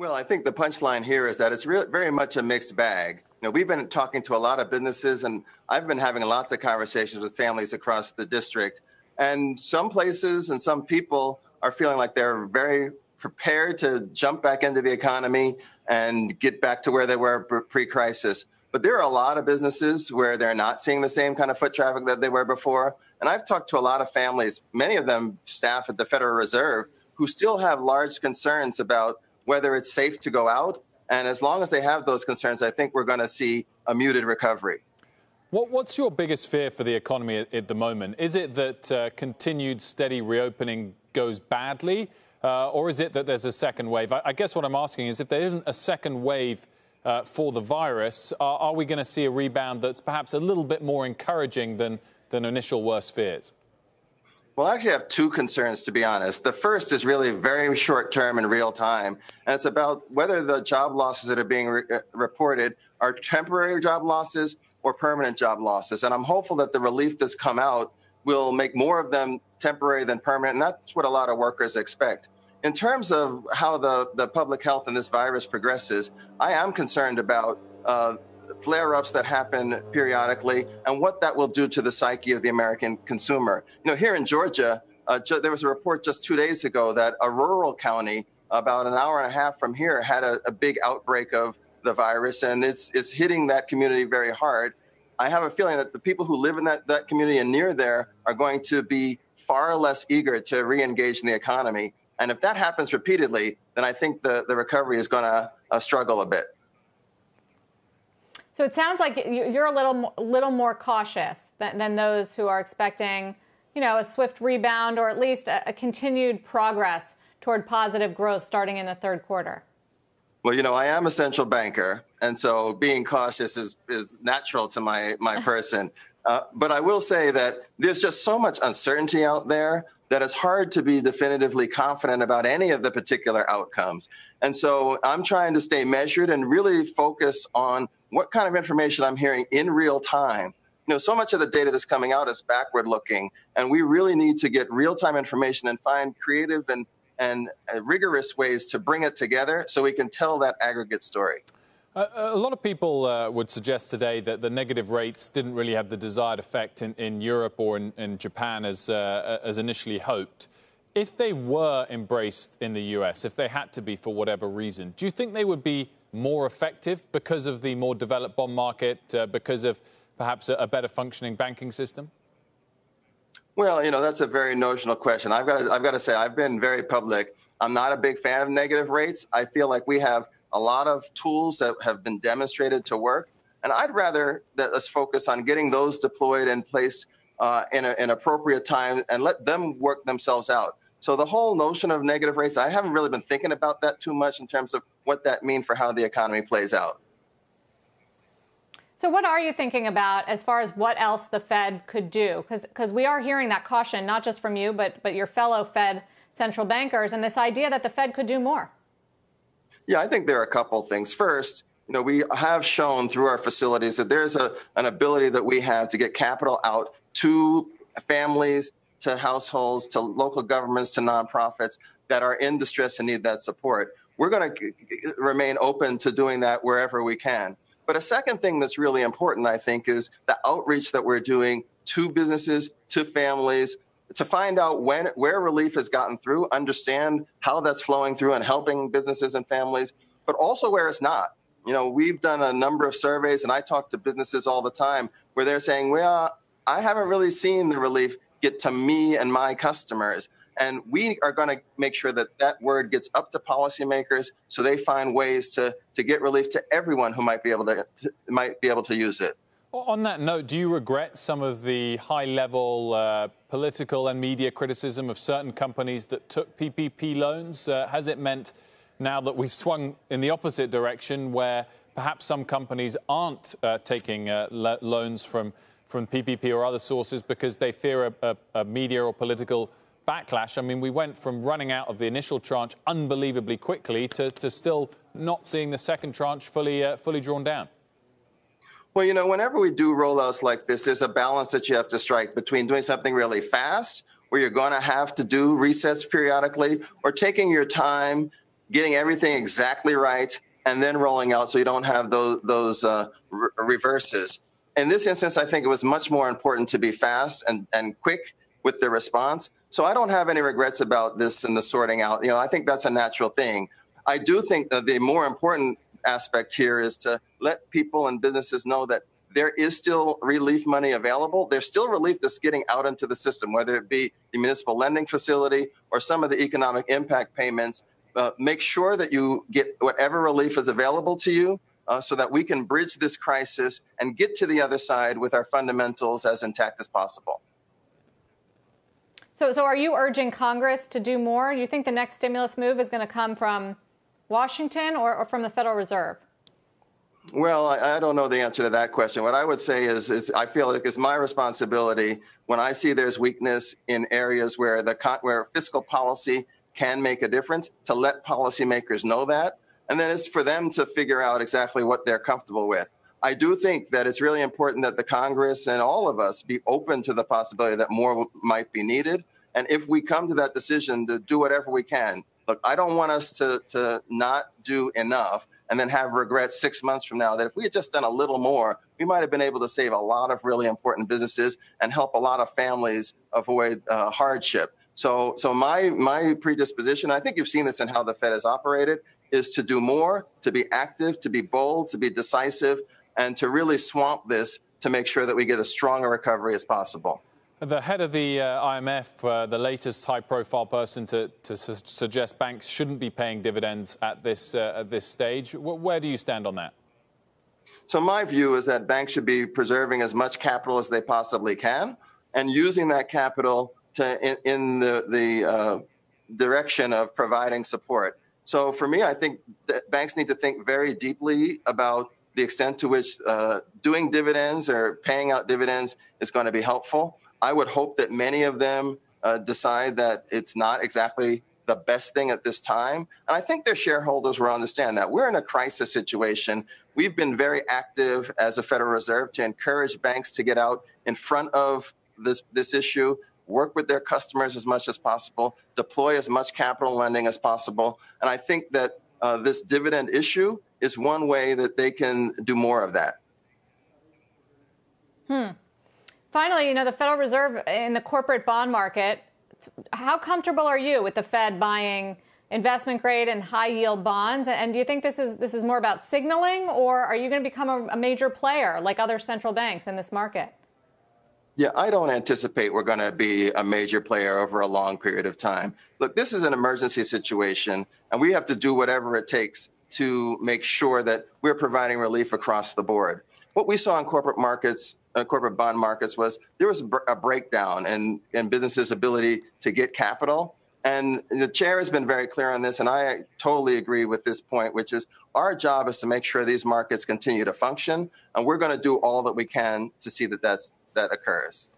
Well, I think the punchline here is that it's very much a mixed bag. You know, we've been talking to a lot of businesses, and I've been having lots of conversations with families across the district. And some places and some people are feeling like they're very prepared to jump back into the economy and get back to where they were pre-crisis. But there are a lot of businesses where they're not seeing the same kind of foot traffic that they were before. And I've talked to a lot of families, many of them staff at the Federal Reserve, who still have large concerns about whether it's safe to go out. And as long as they have those concerns, I think we're going to see a muted recovery. What's your biggest fear for the economy at the moment? Is it that continued steady reopening goes badly, or is it that there's a second wave? I guess what I'm asking is, if there isn't a second wave for the virus, are we going to see a rebound that's perhaps a little bit more encouraging than initial worst fears? Well, I actually have two concerns, to be honest. The first is really very short term and real time, and it's about whether the job losses that are being reported are temporary job losses or permanent job losses. And I'm hopeful that the relief that's come out will make more of them temporary than permanent, and that's what a lot of workers expect. In terms of how the public health and this virus progresses, I am concerned about flare-ups that happen periodically and what that will do to the psyche of the American consumer. You know, here in Georgia, there was a report just 2 days ago that a rural county about an hour and a half from here had a big outbreak of the virus, and it's hitting that community very hard. I have a feeling that the people who live in that community and near there are going to be far less eager to re-engage in the economy. And if that happens repeatedly, then I think the recovery is going to struggle a bit. So it sounds like you're a little more cautious than those who are expecting, you know, a swift rebound or at least a continued progress toward positive growth starting in the third quarter. Well, you know, I am a central banker, and so being cautious is natural to my person. But I will say that there's just so much uncertainty out there that it's hard to be definitively confident about any of the particular outcomes. And so I'm trying to stay measured and really focus on what kind of information I'm hearing in real time. You know, so much of the data that's coming out is backward looking, and we really need to get real time information and find creative and rigorous ways to bring it together so we can tell that aggregate story. A lot of people would suggest today that the negative rates didn't really have the desired effect in Europe or in Japan as initially hoped. If they were embraced in the US, if they had to be for whatever reason, do you think they would be more effective because of the more developed bond market, because of perhaps a better functioning banking system? Well, you know, that's a very notional question. I've got to say, I've been very public. I'm not a big fan of negative rates. I feel like we have a lot of tools that have been demonstrated to work, and I'd rather that us focus on getting those deployed and placed in an appropriate time and let them work themselves out. So the whole notion of negative rates, I haven't really been thinking about that too much in terms of what that means for how the economy plays out. So what are you thinking about as far as what else the Fed could do? Because we are hearing that caution, not just from you, but your fellow Fed central bankers, and this idea that the Fed could do more. Yeah, I think there are a couple things. First, you know, we have shown through our facilities that there's an ability that we have to get capital out to families, to households, to local governments, to nonprofits that are in distress and need that support. We're going to remain open to doing that wherever we can. But a second thing that's really important, I think, is the outreach that we're doing to businesses, to families, to find out where relief has gotten through, understand how that's flowing through and helping businesses and families, but also where it's not. You know, we've done a number of surveys, and I talk to businesses all the time where they're saying, well, I haven't really seen the relief get to me and my customers. And we are going to make sure that that word gets up to policymakers so they find ways to get relief to everyone who might be able to use it. On that note, do you regret some of the high-level political and media criticism of certain companies that took PPP loans? Has it meant now that we've swung in the opposite direction, where perhaps some companies aren't taking loans from PPP or other sources because they fear a media or political backlash? I mean, we went from running out of the initial tranche unbelievably quickly to still not seeing the second tranche fully drawn down. Well, you know, whenever we do rollouts like this, there's a balance that you have to strike between doing something really fast, where you're going to have to do resets periodically, or taking your time, getting everything exactly right, and then rolling out so you don't have those reverses. In this instance, I think it was much more important to be fast and quick with the response. So I don't have any regrets about this and the sorting out. I think that's a natural thing. I do think that the more important aspect here is to let people and businesses know that there is still relief money available. There's still relief that's getting out into the system, whether it be the municipal lending facility or some of the economic impact payments. Make sure that you get whatever relief is available to you so that we can bridge this crisis and get to the other side with our fundamentals as intact as possible. So are you urging Congress to do more? You think the next stimulus move is going to come from Washington or from the Federal Reserve? Well, I don't know the answer to that question. What I would say is I feel like it's my responsibility when I see there's weakness in areas where fiscal policy can make a difference to let policymakers know that. And then it's for them to figure out exactly what they're comfortable with. I do think that it's really important that the Congress and all of us be open to the possibility that more might be needed. And if we come to that decision, to do whatever we can. Look, I don't want us to not do enough and then have regrets 6 months from now that if we had just done a little more, we might have been able to save a lot of really important businesses and help a lot of families avoid hardship. So my predisposition, I think you've seen this in how the Fed has operated, is to do more, to be active, to be bold, to be decisive, and to really swamp this to make sure that we get as strong a recovery as possible. The head of the IMF, the latest high-profile person to suggest banks shouldn't be paying dividends at this stage. Where do you stand on that? So my view is that banks should be preserving as much capital as they possibly can and using that capital in the direction of providing support. So for me, I think that banks need to think very deeply about the extent to which doing dividends or paying out dividends is going to be helpful. I would hope that many of them decide that it's not exactly the best thing at this time. And I think their shareholders will understand that. We're in a crisis situation. We've been very active as a Federal Reserve to encourage banks to get out in front of this issue, work with their customers as much as possible, deploy as much capital lending as possible. And I think that this dividend issue is one way that they can do more of that. Finally, the Federal Reserve in the corporate bond market, how comfortable are you with the Fed buying investment grade and high yield bonds? And do you think this is more about signaling, or are you going to become a major player like other central banks in this market? Yeah, I don't anticipate we're going to be a major player over a long period of time. Look, this is an emergency situation, and we have to do whatever it takes to make sure that we're providing relief across the board. What we saw in corporate markets, corporate bond markets, was there was a breakdown in businesses' ability to get capital. And the chair has been very clear on this, and I totally agree with this point, which is our job is to make sure these markets continue to function, and we're going to do all that we can to see that that occurs.